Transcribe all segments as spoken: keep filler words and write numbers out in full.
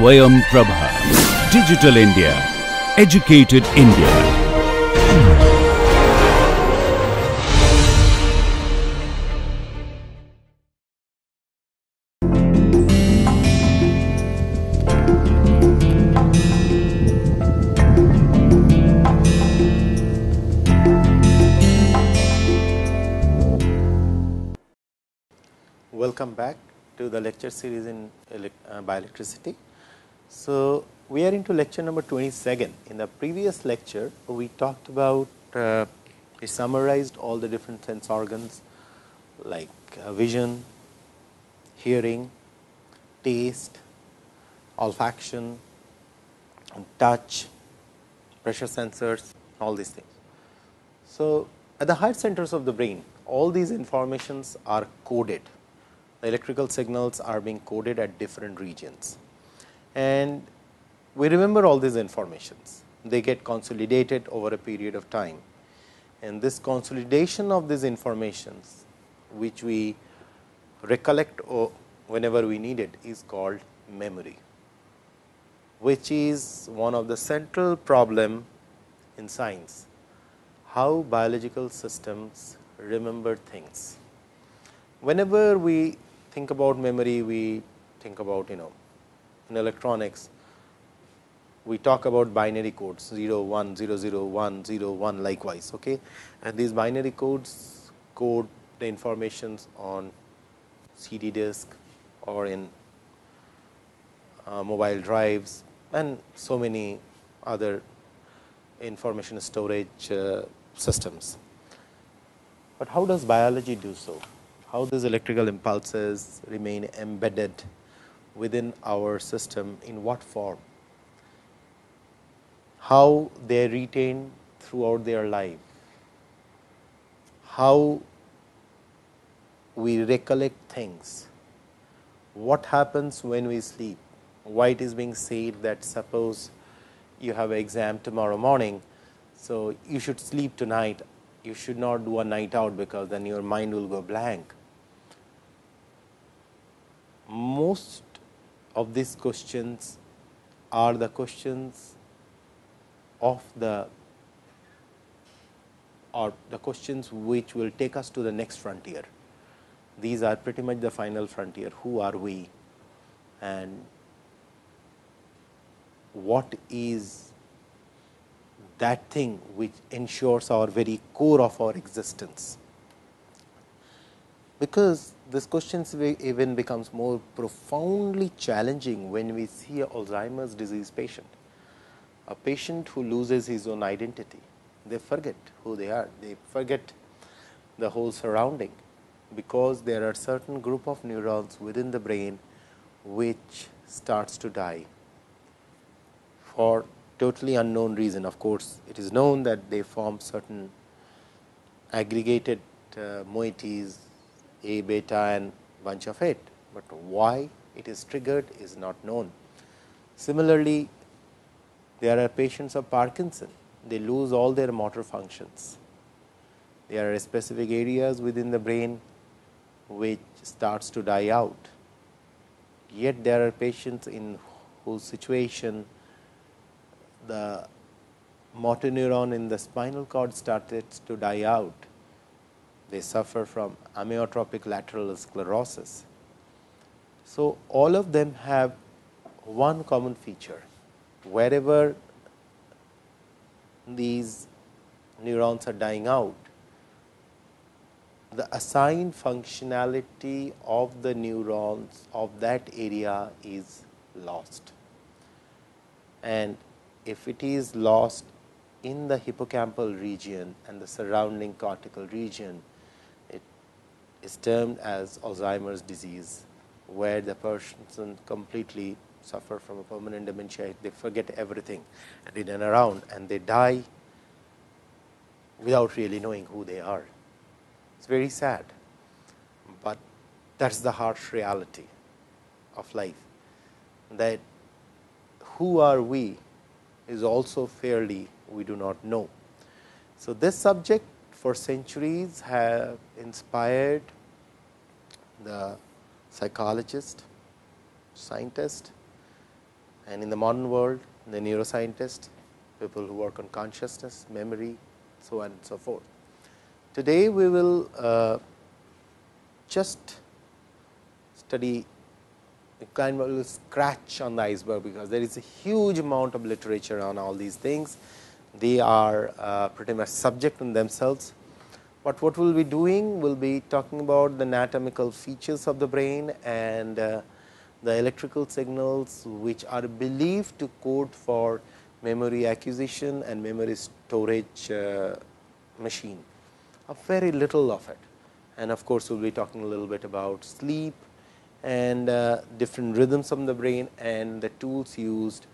Swayam Prabha. Digital India. Educated India. Welcome back to the lecture series in uh, Bioelectricity. So, we are into lecture number twenty-second. In the previous lecture, we talked about, uh, we summarized all the different sense organs like uh, vision, hearing, taste, olfaction, touch, pressure sensors, all these things. So, at the higher centers of the brain, all these informations are coded. The electrical signals are being coded at different regions, and we remember all these informations. They get consolidated over a period of time, and this consolidation of these informations, which we recollect whenever we need it, is called memory, which is one of the central problem in science, how biological systems remember things. Whenever we think about memory, we think about, you know, in electronics, we talk about binary codes zero one zero zero one zero one, likewise, okay, and these binary codes code the informations on C D disk or in uh, mobile drives and so many other information storage uh, systems. But how does biology do so? How these electrical impulses remain embedded within our system, in what form, how they retain throughout their life, how we recollect things, what happens when we sleep, why it is being said that suppose you have an exam tomorrow morning, so you should sleep tonight, you should not do a night out because then your mind will go blank. Most of these questions are the questions of the or the questions which will take us to the next frontier. These are pretty much the final frontier. Who are we and what is that thing which ensures our very core of our existence? Because this question even becomes more profoundly challenging when we see an Alzheimer's disease patient, a patient who loses his own identity. They forget who they are, they forget the whole surrounding, because there are certain group of neurons within the brain which starts to die for totally unknown reason. Of course, it is known that they form certain aggregated uh, moieties, A beta and bunch of it, but why it is triggered is not known. Similarly, there are patients of Parkinson's, they lose all their motor functions. There are specific areas within the brain which starts to die out. Yet there are patients in whose situation the motor neuron in the spinal cord started to die out. They suffer from amyotrophic lateral sclerosis. So, all of them have one common feature. Wherever these neurons are dying out, the assigned functionality of the neurons of that area is lost. And if it is lost in the hippocampal region and the surrounding cortical region, is termed as Alzheimer's disease, where the person completely suffer from a permanent dementia. They forget everything and they run around and they die without really knowing who they are. It's very sad, but that's the harsh reality of life, that who are we is also fairly we do not know. So this subject for centuries have inspired the psychologists, scientists, And in the modern world, the neuroscientists, people who work on consciousness, memory, so on and so forth. Today, we will uh, just study, kind of scratch on the iceberg, because there is a huge amount of literature on all these things. They are uh, pretty much subject in themselves. But what we will be doing will be talking about the anatomical features of the brain and uh, the electrical signals which are believed to code for memory acquisition and memory storage uh, machine, a very little of it. And of course, we will be talking a little bit about sleep and uh, different rhythms of the brain and the tools used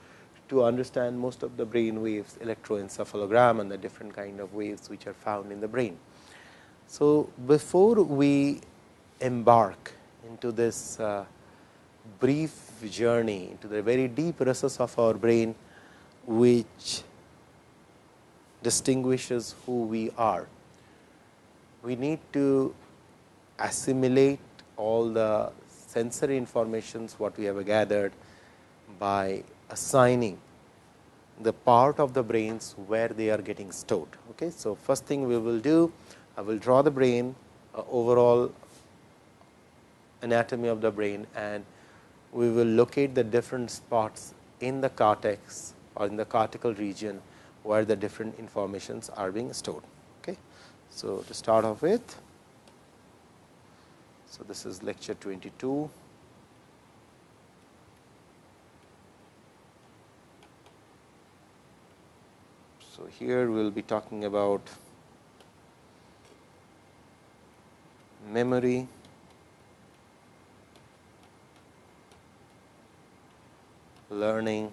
to understand most of the brain waves, electroencephalogram and the different kind of waves which are found in the brain. So, before we embark into this uh, brief journey into the very deep recess of our brain, which distinguishes who we are, we need to assimilate all the sensory informations what we have gathered by assigning the part of the brains where they are getting stored. Okay? So, first thing we will do, I will draw the brain, uh, overall anatomy of the brain, and we will locate the different spots in the cortex or in the cortical region where the different informations are being stored. Okay? So, to start off with, so this is lecture twenty-two. So, here we will be talking about memory, learning,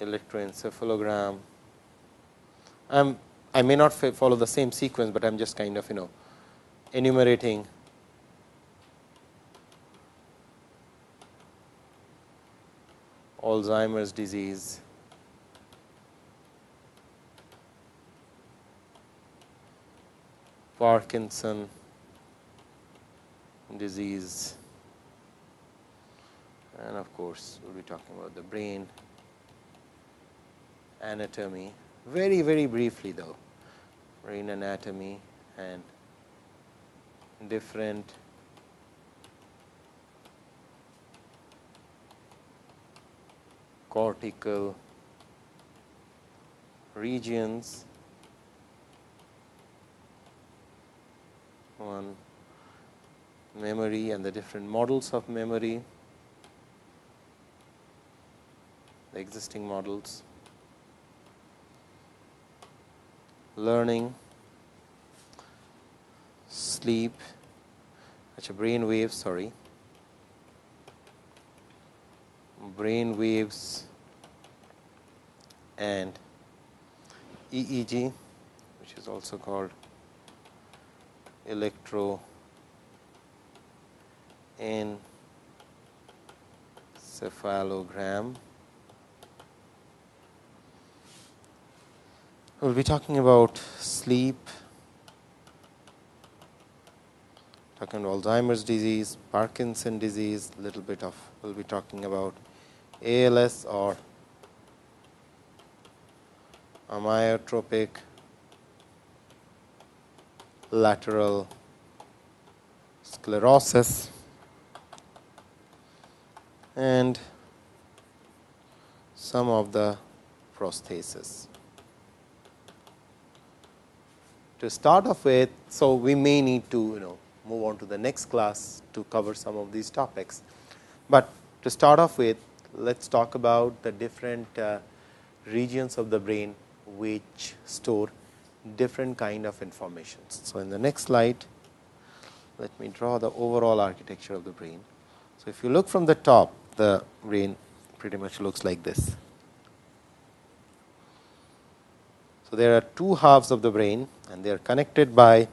electroencephalogram. I'm, I may not follow the same sequence, but I am just kind of, you know, enumerating Alzheimer's disease, Parkinson's disease, and of course, we will be talking about the brain anatomy, very, very briefly though, brain anatomy and different cortical regions, on memory and the different models of memory, the existing models, learning, sleep, such a brain wave, sorry, brain waves and E E G, which is also called electroencephalogram. We will be talking about sleep, talking about Alzheimer's disease, Parkinson's disease, little bit of, we will be talking about A L S or amyotrophic lateral sclerosis, and some of the prosthesis. To start off with, so we may need to, you know, move on to the next class to cover some of these topics. But to start off with, let's talk about the different uh, regions of the brain which store different kind of information. So, in the next slide, let me draw the overall architecture of the brain. So, if you look from the top, the brain pretty much looks like this. So, there are two halves of the brain and they are connected by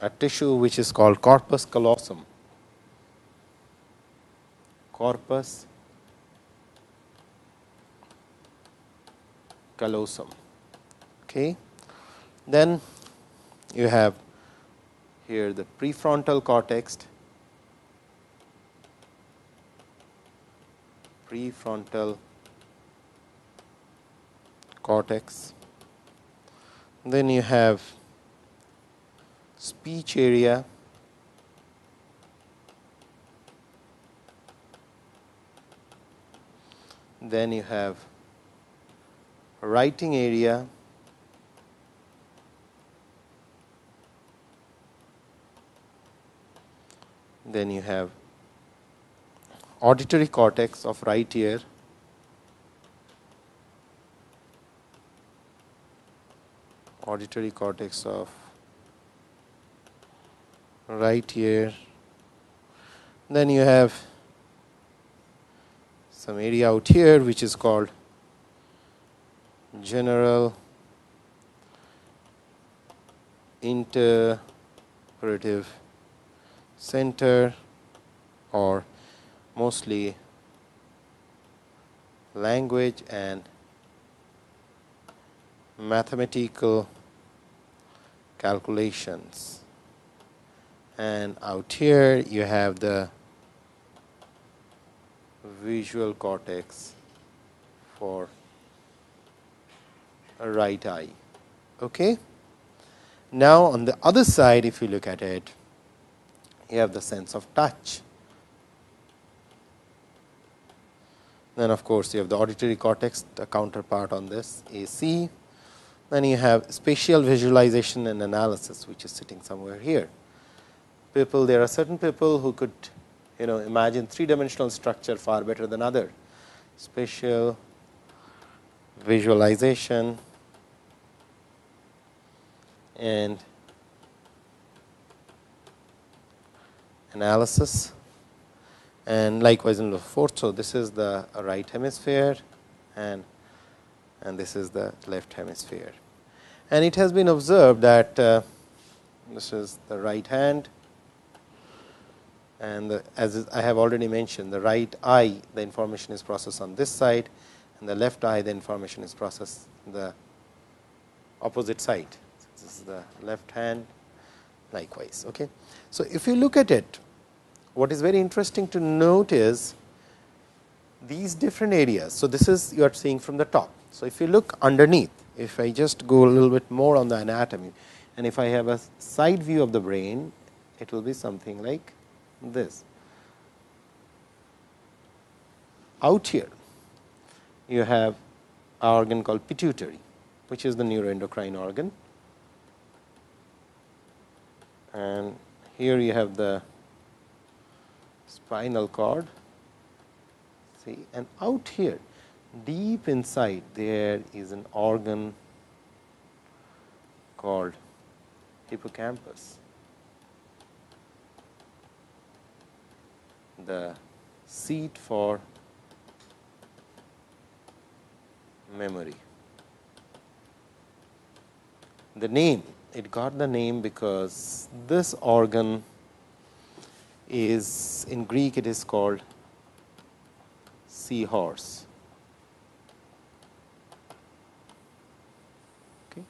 a tissue which is called corpus callosum. Corpus callosum. Okay. Then you have here the prefrontal cortex, prefrontal cortex. Then you have speech area, then you have writing area, then you have auditory cortex of right ear, auditory cortex of right ear, then you have some area out here which is called general interpretive center, or mostly language and mathematical calculations. And out here you have the visual cortex for a right eye. Okay. Now on the other side, if you look at it, you have the sense of touch. Then of course you have the auditory cortex, the counterpart on this A C. Then you have spatial visualization and analysis, which is sitting somewhere here. People, there are certain people who could, you know, imagine three dimensional structure far better than other. Spatial visualization and analysis, and likewise in the fourth. So this is the right hemisphere, and and this is the left hemisphere. And it has been observed that uh, this is the right hand. And the, as I have already mentioned, the right eye, the information is processed on this side, and the left eye, the information is processed the opposite side. This is the left hand, likewise. Okay. So if you look at it, what is very interesting to note is these different areas. So this is, you are seeing from the top. So if you look underneath, if I just go a little bit more on the anatomy, and if I have a side view of the brain, it will be something like this. Out here you have an organ called pituitary, which is the neuroendocrine organ, and here you have the spinal cord, see, and out here deep inside there is an organ called hippocampus, the seat for memory. The name, it got the name because this organ is, in Greek it is called seahorse. Okay.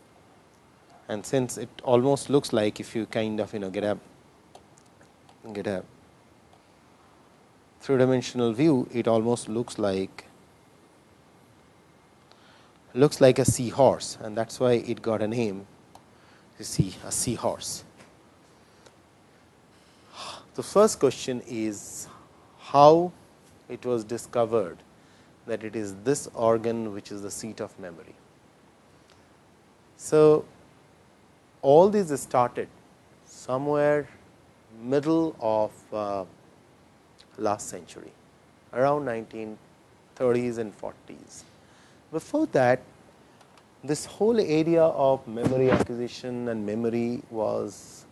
And since it almost looks like, if you kind of, you know, get a get a three dimensional view, it almost looks like looks like a seahorse, and that's why it got a name, you see, a seahorse. The first question is how it was discovered that it is this organ which is the seat of memory. So all these started somewhere middle of uh, last century, around nineteen thirties and forties. Before that, this whole area of memory acquisition and memory was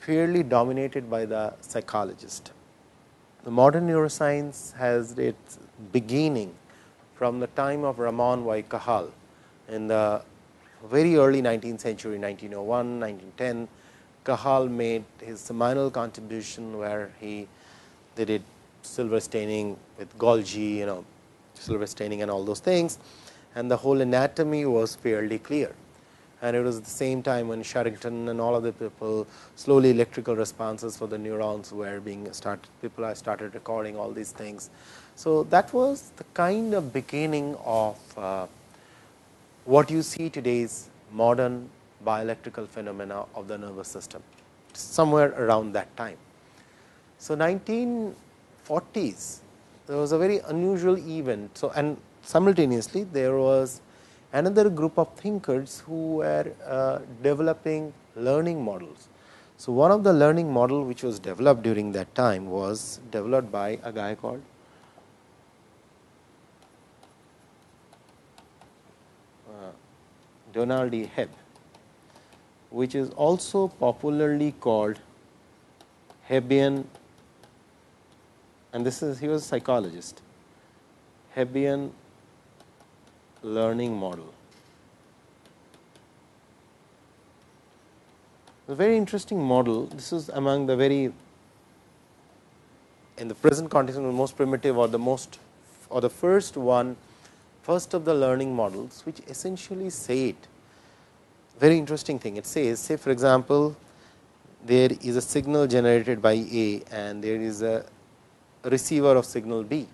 fairly dominated by the psychologist. The modern neuroscience has its beginning from the time of Ramon y Cajal in the very early nineteenth century, nineteen oh one, nineteen ten. Cajal made his seminal contribution where he they did silver staining with Golgi, you know, silver staining and all those things, and the whole anatomy was fairly clear. and it was at the same time when Sherrington and all of the people, slowly electrical responses for the neurons were being started, people I started recording all these things. So, that was the kind of beginning of uh, what you see today's modern bioelectrical phenomena of the nervous system, somewhere around that time. So, nineteen forties, there was a very unusual event. So, and simultaneously there was another group of thinkers who were uh, developing learning models. So, one of the learning model which was developed during that time was developed by a guy called uh, Donald Hebb, which is also popularly called Hebbian, and this is, he was a psychologist, Hebbian learning model. A very interesting model. This is among the very, in the present context, the most primitive or the most or the first one, first of the learning models, which essentially said very interesting thing. It says, say for example, there is a signal generated by A and there is a receiver of signal B.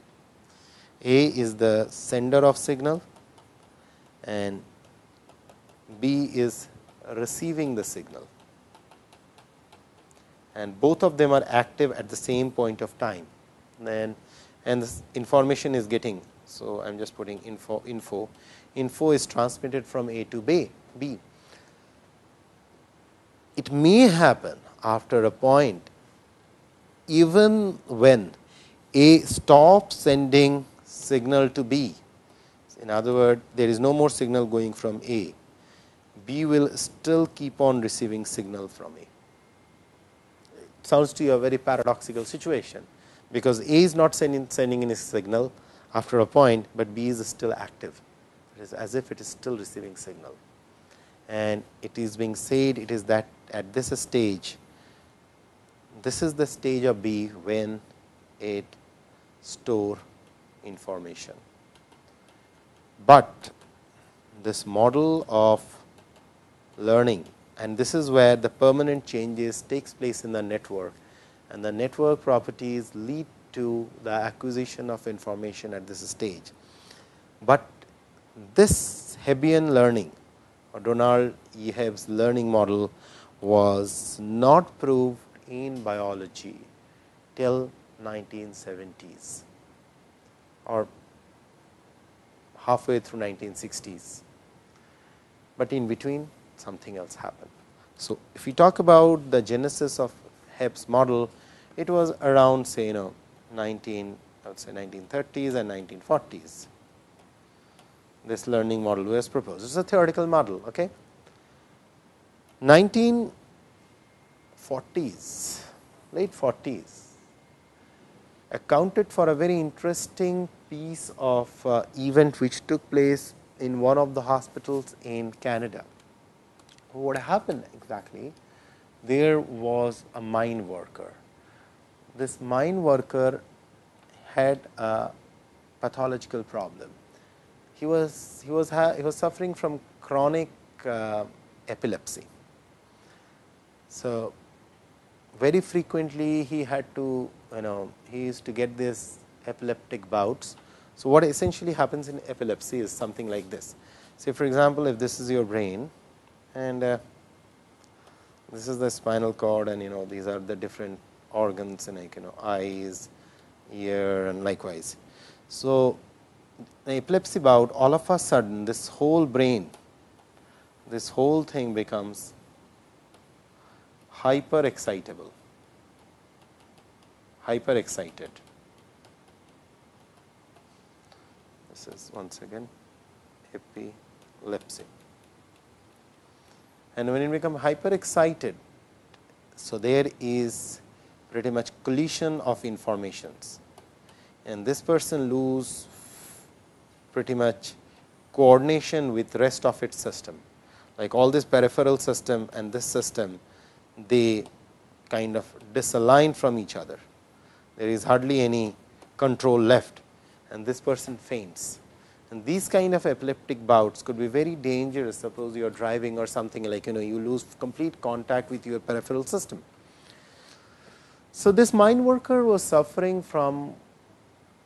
A is the sender of signal and B is receiving the signal, and both of them are active at the same point of time. Then and this information is getting, so I am just putting info info info is transmitted from A to B. B. It may happen after a point, even when A stops sending signal to B. In other words, there is no more signal going from A. B will still keep on receiving signal from A. It sounds to you a very paradoxical situation, because A is not sending sending any signal after a point, but B is still active. It is as if it is still receiving signal. And it is being said, it is that at this stage, this is the stage of B when it stores information. But this model of learning, and this is where the permanent changes takes place in the network, and the network properties lead to the acquisition of information at this stage. But this Hebbian learning, or Donald E. Hebb's learning model, was not proved in biology till nineteen seventies or halfway through nineteen sixties, but in between something else happened. So, if we talk about the genesis of Hebb's model, it was around say you know nineteen I would say nineteen thirties and nineteen forties. This learning model was proposed. It's a theoretical model. Okay. nineteen forties, late forties, accounted for a very interesting piece of uh, event which took place in one of the hospitals in Canada. What happened exactly? There was a mine worker. This mine worker had a pathological problem. He was he was ha he was suffering from chronic uh, epilepsy. So very frequently he had to, you know, he used to get these epileptic bouts. So, what essentially happens in epilepsy is something like this. Say for example, if this is your brain and uh, this is the spinal cord, and you know these are the different organs, and like you know eyes, ear, and likewise. So, the epilepsy bout, all of a sudden this whole brain, this whole thing becomes hyper excitable, hyper excited. This is once again epilepsy. And when it becomes hyper excited, so there is pretty much collision of informations, and this person lose pretty much coordination with rest of its system, like all this peripheral system and this system, they kind of disalign from each other. There is hardly any control left, and this person faints. And these kind of epileptic bouts could be very dangerous. Suppose you are driving or something, like you know, you lose complete contact with your peripheral system. So this mine worker was suffering from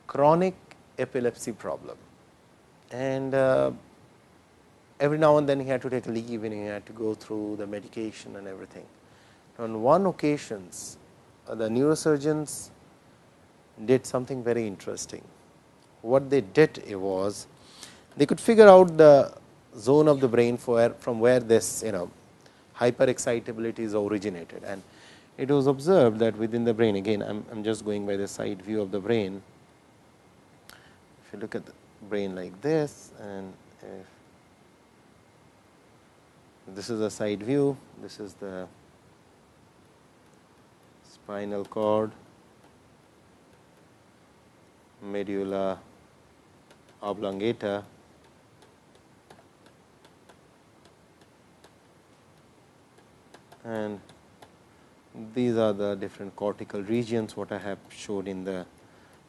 chronic epilepsy problem, and uh, every now and then he had to take a leave and he had to go through the medication and everything. On one occasions, uh, the neurosurgeons did something very interesting. What they did was, they could figure out the zone of the brain for, from where this you know hyperexcitability is originated, and it was observed that within the brain, again I'm I'm just going by the side view of the brain. If you look at the brain like this, and if this is a side view, this is the spinal cord, medulla oblongata, and these are the different cortical regions what I have showed in the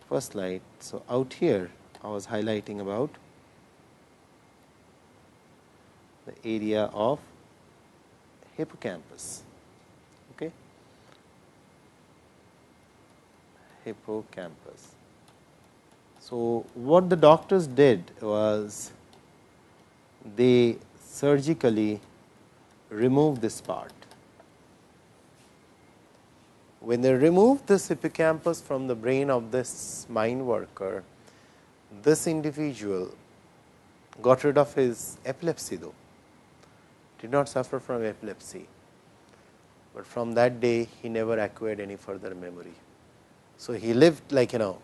first slide. So, out here I was highlighting about the area of hippocampus, okay, hippocampus. So, what the doctors did was, they surgically removed this part. When they removed this hippocampus from the brain of this mine worker, this individual got rid of his epilepsy, though did not suffer from epilepsy, but from that day he never acquired any further memory. So, he lived like you know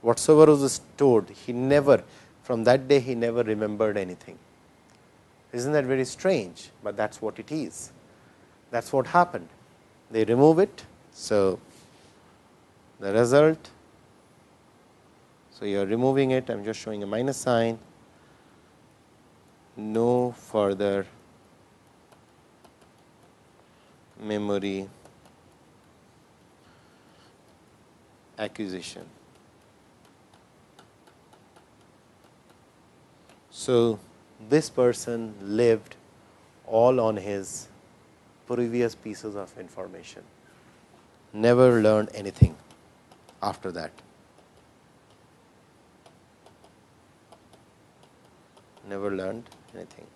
whatsoever was stored, he never, from that day he never remembered anything. Isn't that very strange? But that is what it is, that is what happened. They remove it. So, the result, so you are removing it, I am just showing a minus sign, no further memory acquisition. So, this person lived all on his previous pieces of information. Never learned anything after that. Never learned anything.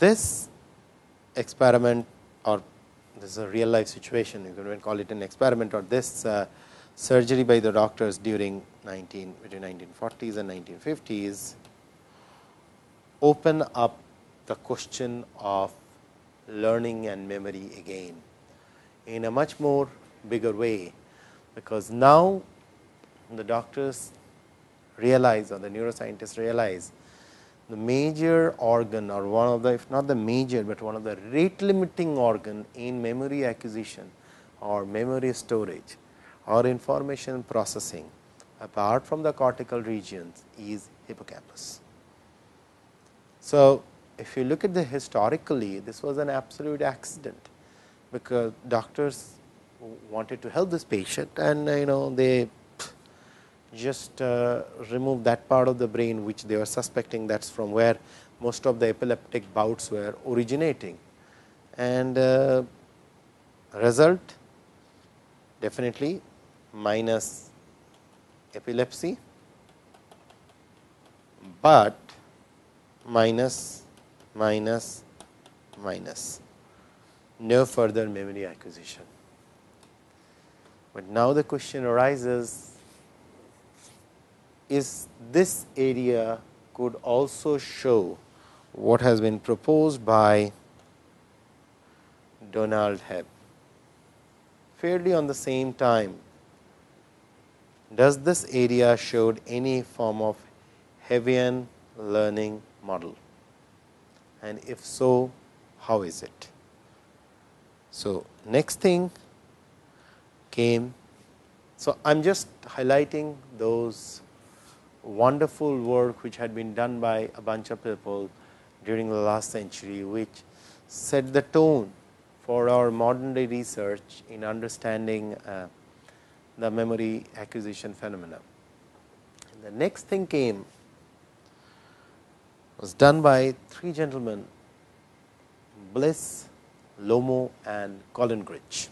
This experiment, or this is a real life situation, you can call it an experiment, or this uh, surgery by the doctors during nineteen, between nineteen forties and nineteen fifties open up the question of learning and memory again in a much more bigger way, because now the doctors realize, or the neuroscientists realize, the major organ, or one of the, if not the major, but one of the rate limiting organ in memory acquisition or memory storage or information processing apart from the cortical regions is hippocampus. So, if you look at the historically, this was an absolute accident, because doctors wanted to help this patient, and you know they just uh, removed that part of the brain which they were suspecting that's from where most of the epileptic bouts were originating, and uh, result definitely minus epilepsy, but minus minus minus no further memory acquisition. But now the question arises, is this area could also show what has been proposed by Donald Hebb fairly on the same time. Does this area showed any form of Hebbian learning model? And if so, how is it? So, next thing came. So, I am just highlighting those wonderful work which had been done by a bunch of people during the last century, which set the tone for our modern day research in understanding uh, the memory acquisition phenomena. The next thing came was done by three gentlemen, Bliss, Lomo and Collingridge.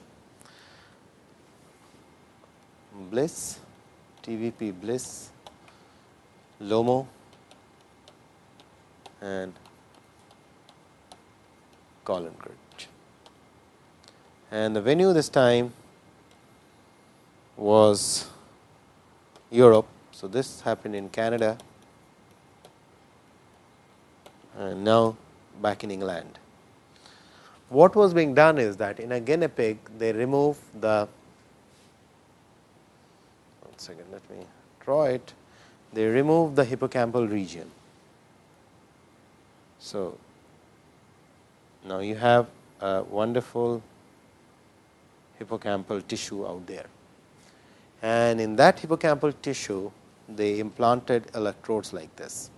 Bliss, T V P Bliss, Lomo and Collingridge. And the venue this time was Europe. So, this happened in Canada and now back in England. What was being done is that in a guinea pig they remove the, one second let me draw it, they remove the hippocampal region. So, now you have a wonderful hippocampal tissue out there, and in that hippocampal tissue they implanted electrodes like this.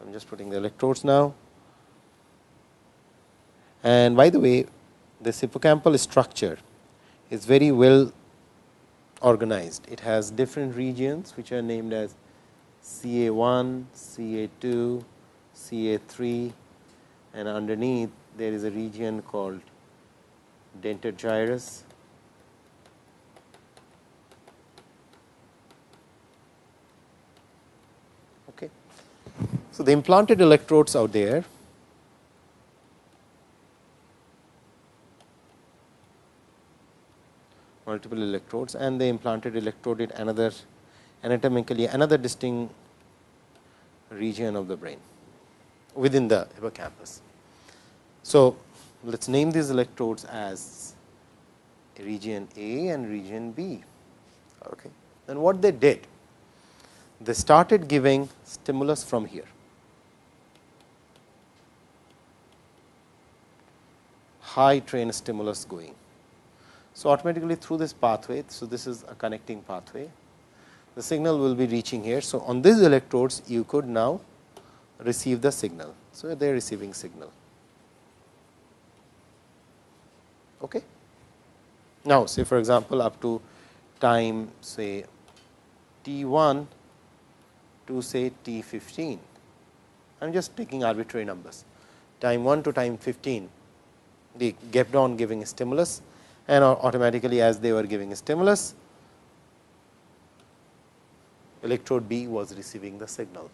I am just putting the electrodes now. And by the way, this hippocampal structure is very well organized. It has different regions which are named as C A one, C A two, C A three, and underneath there is a region called dentate gyrus. Okay. So, they implanted electrodes out there. Multiple electrodes, and they implanted electrode in another anatomically another distinct region of the brain within the hippocampus. So, let us name these electrodes as region A and region B. Okay. Then what they did? They started giving stimulus from here. High train stimulus going. So, automatically through this pathway, so this is a connecting pathway, the signal will be reaching here. So, on these electrodes you could now receive the signal. So, they are receiving signal. Okay. Now, say for example, up to time say T one to say T fifteen, I am just taking arbitrary numbers, time one to time fifteen, they kept on giving a stimulus. And automatically as they were giving a stimulus, electrode B was receiving the signal.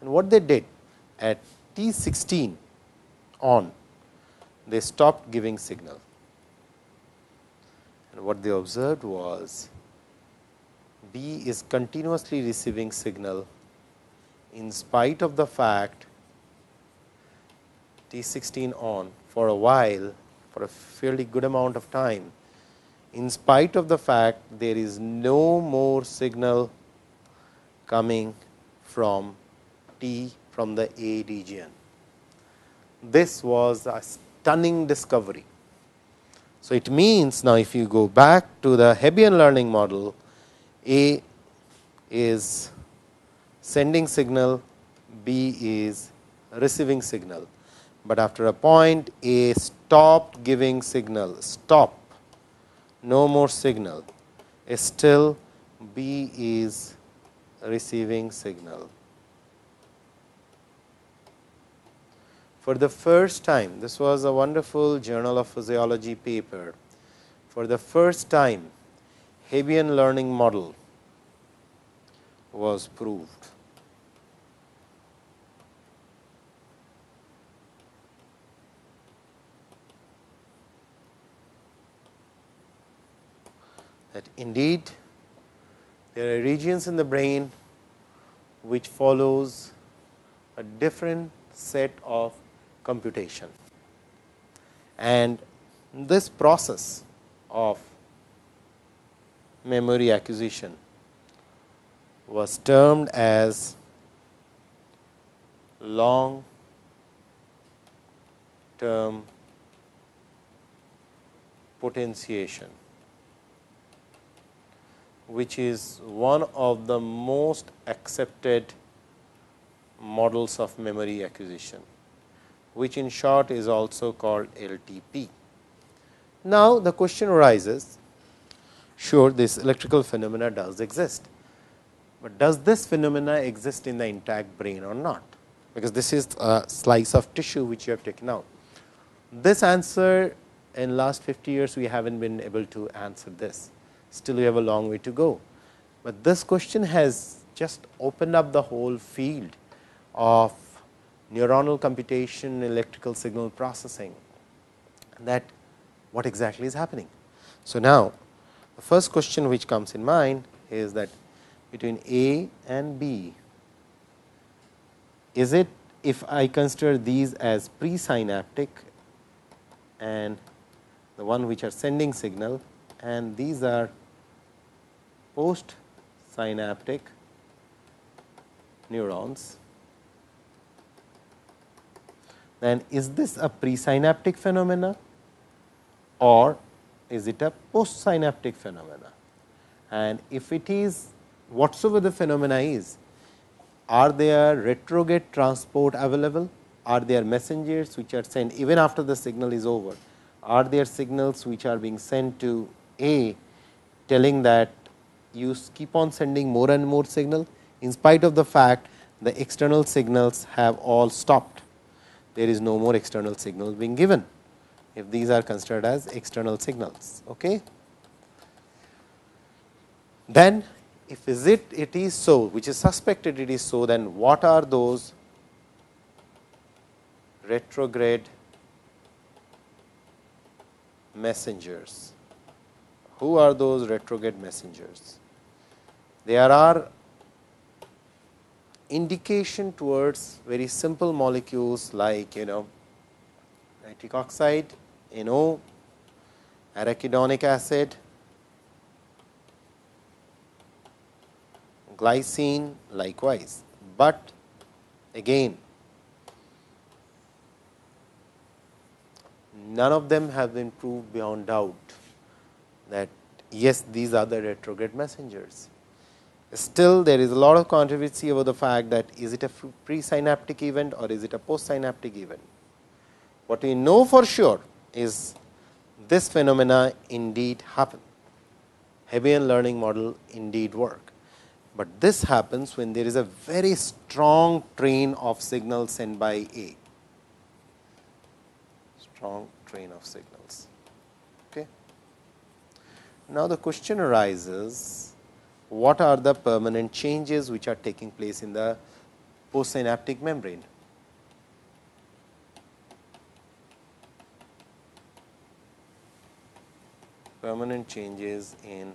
And what they did at T sixteen on, they stopped giving signal, and what they observed was B is continuously receiving signal in spite of the fact T sixteen on for a while, for a fairly good amount of time, in spite of the fact there is no more signal coming from T from the A region. This was a stunning discovery. So, it means now if you go back to the Hebbian learning model, A is sending signal, B is receiving signal. But after a point A stopped giving signal, stop, no more signal, still B is receiving signal. For the first time, this was a wonderful Journal of Physiology paper, for the first time Hebbian learning model was proved. That indeed there are regions in the brain which follows a different set of computation, and this process of memory acquisition was termed as long term potentiation, which is one of the most accepted models of memory acquisition, which in short is also called L T P. Now, the question arises, sure this electrical phenomena does exist, But does this phenomena exist in the intact brain or not? Because this is a slice of tissue which you have taken out. This answer in last fifty years we haven't been able to answer this. Still we have a long way to go. But this question has just opened up the whole field of neuronal computation, electrical signal processing, that what exactly is happening. So now, the first question which comes in mind is that between A and B, is it, if I consider these as presynaptic and the one which are sending signal, and these are postsynaptic neurons, then is this a presynaptic phenomena or is it a postsynaptic phenomena? And if it is, whatsoever the phenomena is, are there retrograde transport available? Are there messengers which are sent even after the signal is over? Are there signals which are being sent to A telling that you keep on sending more and more signal in spite of the fact the external signals have all stopped? There is no more external signal being given, if these are considered as external signals. Okay. Then if is it, it is so, which is suspected it is so, then what are those retrograde messengers? Who are those retrograde messengers? There are indication towards very simple molecules like, you know, nitric oxide, N O, arachidonic acid, glycine likewise. But again, none of them have been proved beyond doubt that yes, these are the retrograde messengers. Still, there is a lot of controversy about the fact that is it a presynaptic event or is it a postsynaptic event. What we know for sure is this phenomena indeed happen. Hebbian learning model indeed work, but this happens when there is a very strong train of signal sent by A. Strong train of signals. Okay. Now the question arises, what are the permanent changes which are taking place in the postsynaptic membrane? Permanent changes in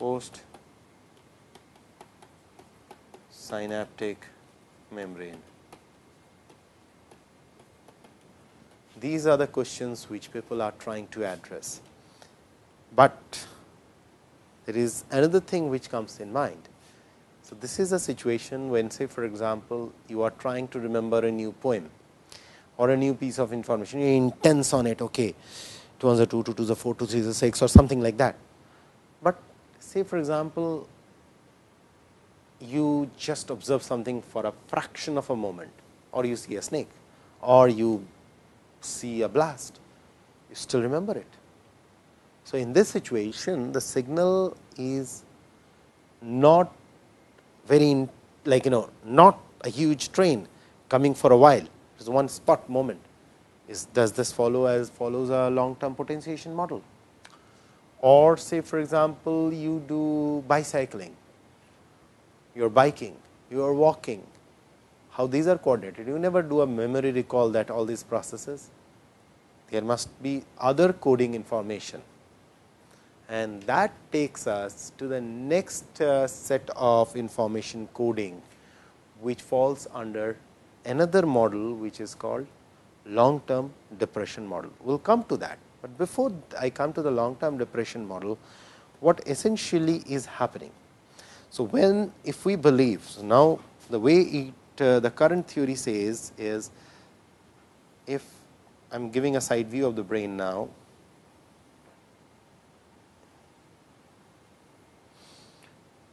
postsynaptic membrane. These are the questions which people are trying to address. But there is another thing which comes in mind. So this is a situation when, say for example, you are trying to remember a new poem or a new piece of information, you are intense on it, okay, two is a two, two is a four, two is a six or something like that. But say for example, you just observe something for a fraction of a moment, or you see a snake, or you see a blast, you still remember it. So in this situation, the signal is not very, like, you know, not a huge train coming for a while, it is one spot moment. Is, does this follow as follows a long term potentiation model? Or say for example, you do bicycling, you are biking, you are walking, how these are coordinated. You never do a memory recall that all these processes, there must be other coding information. And that takes us to the next uh, set of information coding, which falls under another model which is called long term depression model. We will come to that, but before I come to the long term depression model, what essentially is happening. So when, if we believe, so now the way it, uh, the current theory says is, if I am giving a side view of the brain now,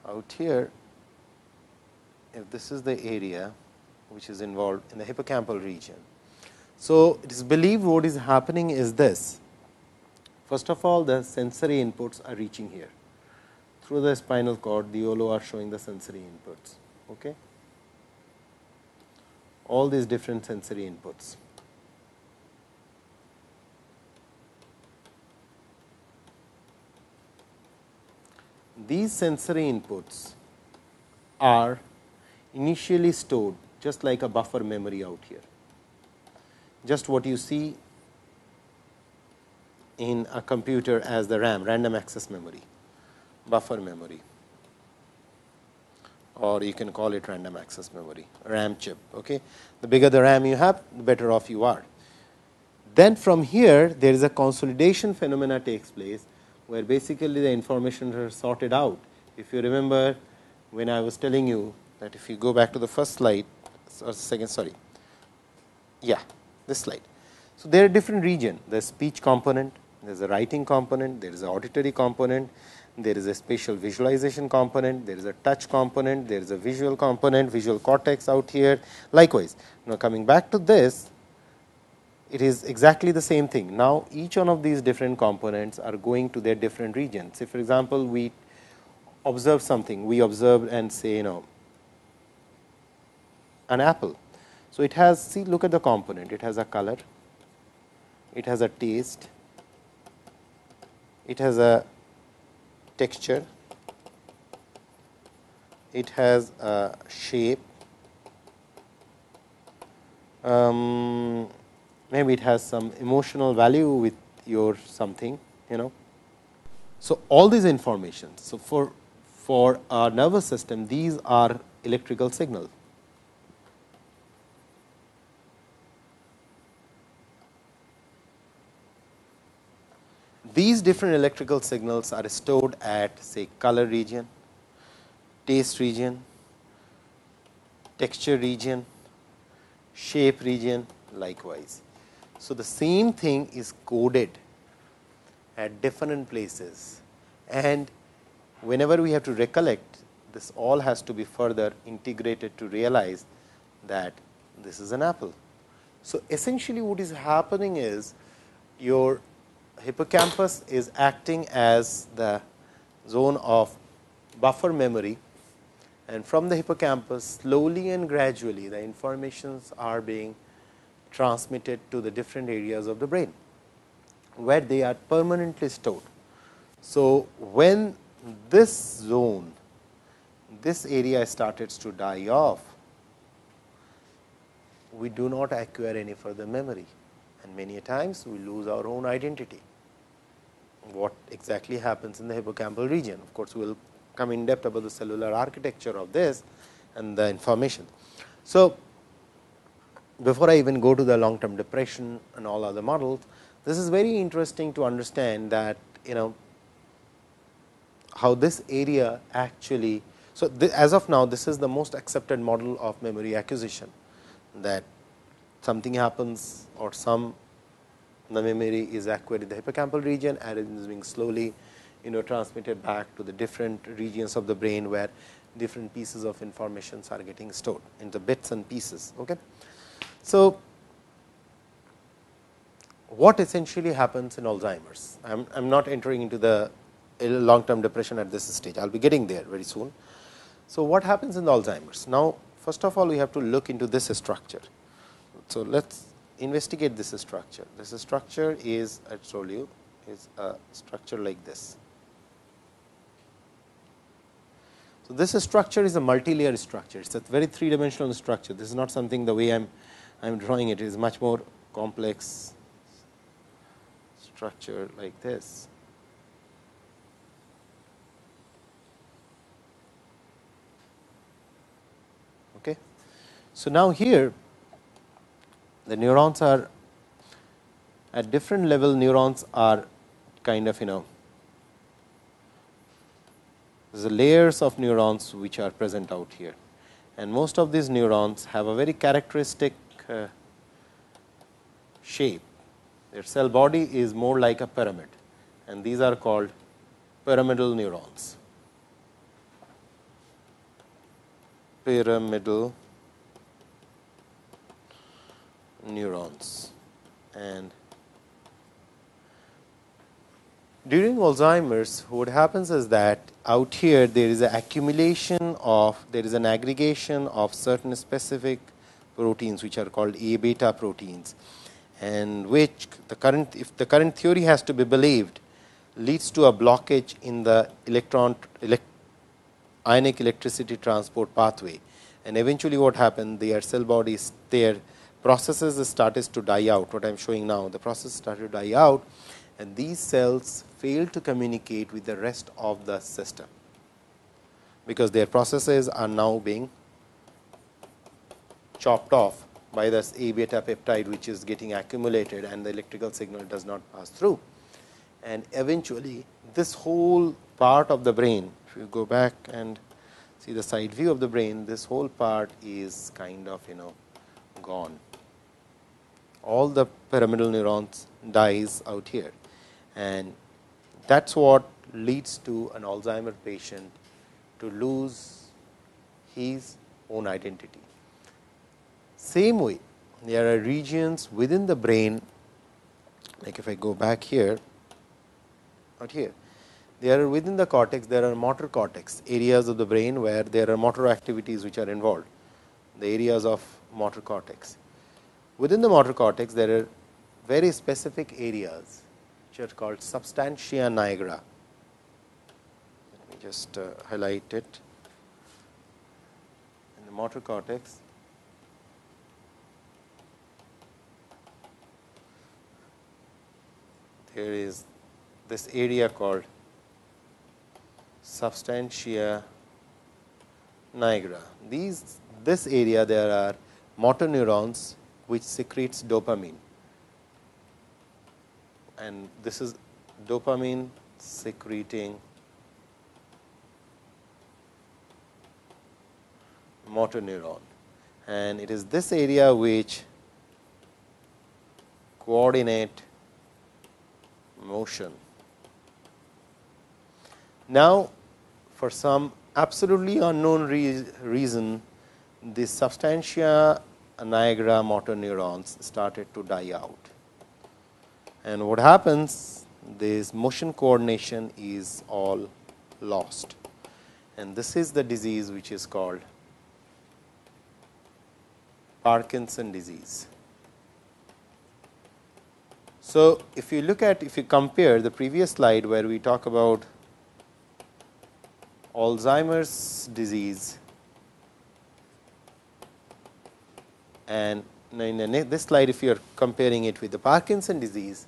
out here, if this is the area which is involved in the hippocampal region. So it is believed what is happening is this. First of all, the sensory inputs are reaching here through the spinal cord, the O L O are showing the sensory inputs. Okay. All these different sensory inputs. These sensory inputs are initially stored just like a buffer memory out here. Just what you see in a computer as the RAM, random access memory, buffer memory, or you can call it random access memory, RAM chip. Okay. The bigger the RAM you have, the better off you are. Then from here, there is a consolidation phenomena takes place, where basically the information is sorted out. If you remember when I was telling you that if you go back to the first slide or second, sorry, yeah, this slide. So, there are different regions. There is speech component, there is a writing component, there is an auditory component, there is a spatial visualization component, there is a touch component, there is a visual component, visual cortex out here. Likewise, now coming back to this, it is exactly the same thing. Now, each one of these different components are going to their different regions. Say, for example, we observe something, we observe and say, you know, an apple. So, it has, see, look at the component, it has a color, it has a taste, it has a texture, it has a shape, um, maybe it has some emotional value with your something, you know. So, all these information. So, for, for our nervous system, these are electrical signals. These different electrical signals are stored at, say, color region, taste region, texture region, shape region, likewise. So, the same thing is coded at different places, and whenever we have to recollect, this all has to be further integrated to realize that this is an apple. So, essentially what is happening is your hippocampus is acting as the zone of buffer memory, and from the hippocampus slowly and gradually the informations are being transmitted to the different areas of the brain, where they are permanently stored. So, when this zone, this area started to die off, we do not acquire any further memory, and many a times we lose our own identity. What exactly happens in the hippocampal region? Of course, we will come in depth about the cellular architecture of this and the information. So, before I even go to the long term depression and all other models, this is very interesting to understand that, you know, how this area actually. So, this, as of now, this is the most accepted model of memory acquisition, that something happens or some the memory is acquired in the hippocampal region and it is being slowly, you know, transmitted back to the different regions of the brain where different pieces of information are getting stored into bits and pieces. Okay. So, what essentially happens in Alzheimer's? I am I'm not entering into the long term depression at this stage, I will be getting there very soon. So, what happens in Alzheimer's? Now, first of all, we have to look into this structure. So, let us investigate this structure. This structure is, I told you, is a structure like this. So, this structure is a multilayer structure, it is a very three dimensional structure. This is not something the way I am I am drawing it, it is much more complex structure like this. Okay. So, now here the neurons are at different level, neurons are kind of, you know, the layers of neurons which are present out here, and most of these neurons have a very characteristic uh, shape. Their cell body is more like a pyramid, and these are called pyramidal neurons. Pyramidal neurons, and During Alzheimer's, what happens is that out here there is an accumulation of, there is an aggregation of certain specific proteins which are called A beta proteins, and which the current, if the current theory has to be believed, leads to a blockage in the electron elect, ionic electricity transport pathway. And eventually what happened, their cell bodies, their processes started to die out, what I am showing now, the process started to die out. And these cells fail to communicate with the rest of the system, because their processes are now being chopped off by this A beta peptide, which is getting accumulated, and the electrical signal does not pass through. And eventually this whole part of the brain, if you go back and see the side view of the brain, this whole part is kind of, you know, gone. All the pyramidal neurons dies out here. And that's what leads to an Alzheimer patient to lose his own identity. Same way, there are regions within the brain, like if I go back here, out here, there are within the cortex, there are motor cortex, areas of the brain where there are motor activities which are involved, the areas of motor cortex. Within the motor cortex, there are very specific areas which are called substantia nigra. Let me just uh, highlight it. In the motor cortex, there is this area called substantia nigra. These, this area, there are motor neurons which secretes dopamine, and this is dopamine secreting motor neuron, and it is this area which coordinate motion. Now, for some absolutely unknown re reason, the substantia nigra motor neurons started to die out. And what happens, this motion coordination is all lost. And this is the disease which is called Parkinson's disease. So, if you look at, if you compare the previous slide where we talk about Alzheimer's disease, and in this slide, if you are comparing it with the Parkinson's disease,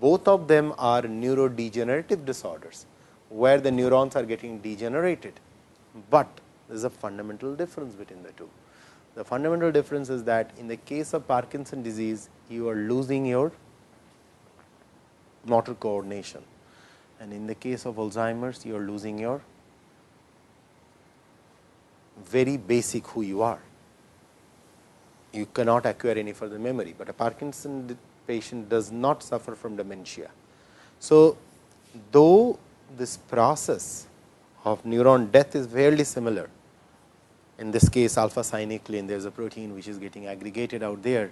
both of them are neurodegenerative disorders where the neurons are getting degenerated. But there is a fundamental difference between the two. The fundamental difference is that in the case of Parkinson's disease, you are losing your motor coordination, and in the case of Alzheimer's, you are losing your very basic who you are. You cannot acquire any further memory, but a Parkinson's patient does not suffer from dementia. So, though this process of neuron death is fairly similar, in this case alpha-synuclein, there is a protein which is getting aggregated out there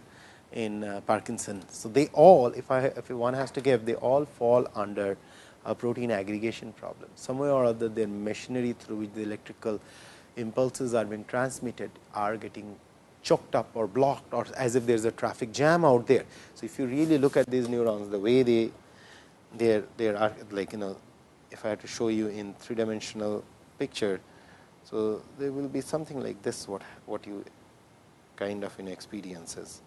in uh, Parkinson's. So, they all, if, I, if one has to give, they all fall under a protein aggregation problem. Somewhere or other, their machinery through which the electrical impulses are being transmitted are getting choked up or blocked, or as if there is a traffic jam out there. So, if you really look at these neurons, the way they, they they are like, you know, if I have to show you in three dimensional picture, so there will be something like this, what what you kind of in experiences.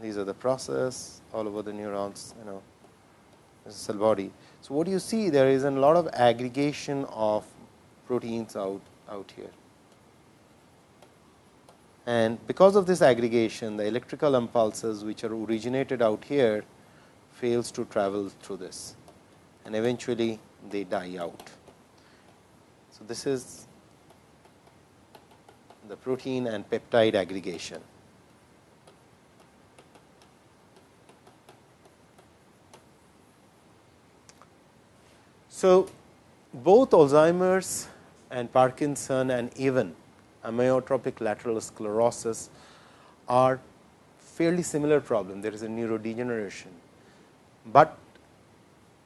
These are the process all over the neurons, you know, this is cell body. So, what you see, there is a lot of aggregation of proteins out out here. And because of this aggregation, the electrical impulses which are originated out here fails to travel through this, and eventually they die out. So, this is the protein and peptide aggregation. So, both Alzheimer's and Parkinson and even amyotrophic lateral sclerosis are fairly similar problem. There is a neurodegeneration, but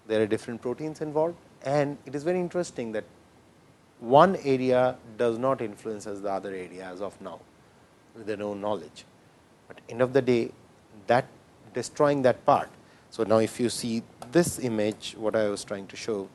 There are different proteins involved, and it is very interesting that one area does not influence the other area as of now with their own knowledge, but end of the day that destroying that part. So, now if you see this image, what I was trying to show,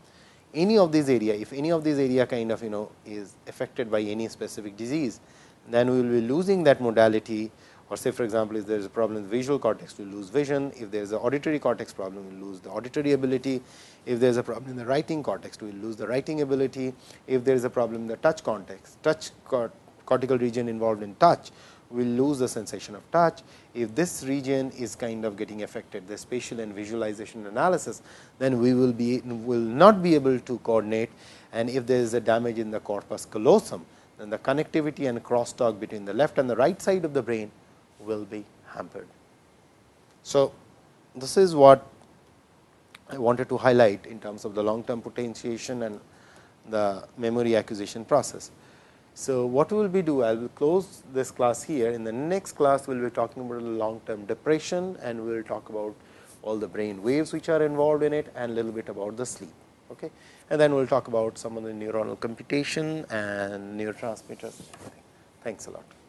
any of these area, if any of these area kind of you know is affected by any specific disease, then we will be losing that modality. Or say for example, if there is a problem in the visual cortex, we lose vision. If there is an auditory cortex problem, we lose the auditory ability. If there is a problem in the writing cortex, we lose the writing ability. If there is a problem in the touch cortex, touch cort cortical region involved in touch, we lose the sensation of touch. If this region is kind of getting affected, the spatial and visualization analysis, then we will be will not be able to coordinate. And if there is a damage in the corpus callosum, then the connectivity and crosstalk between the left and the right side of the brain will be hampered. So, this is what I wanted to highlight in terms of the long term potentiation and the memory acquisition process. So, what we will be do, I will close this class here. In the next class, we will be talking about long term depression, and we will talk about all the brain waves which are involved in it, and a little bit about the sleep. Okay. And then we will talk about some of the neuronal computation and neurotransmitters. Thanks a lot.